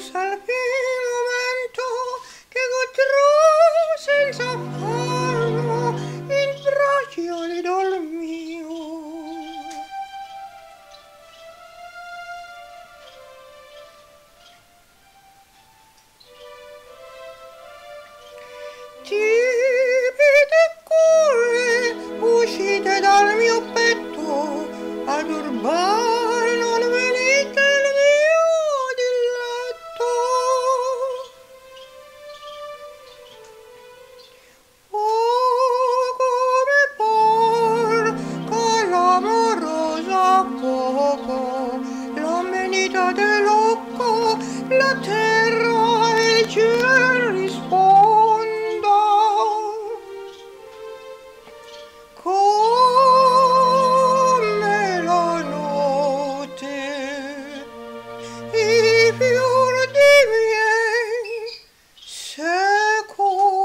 al filo vento che gotterò senza affanno il braccio di dol mio. Timide cure uscite dal mio petto ad urbare. La terra e il cielo rispondo, come la notte, i fiori miei secondo.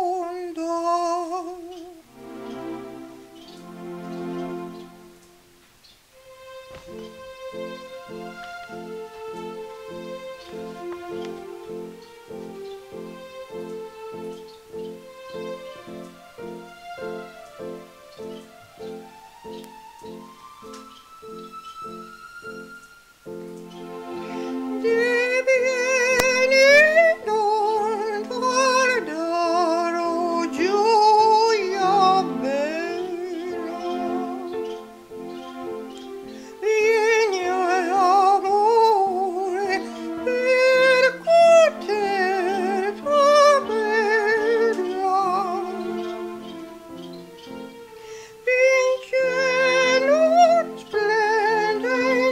Splendid.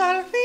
shall fail.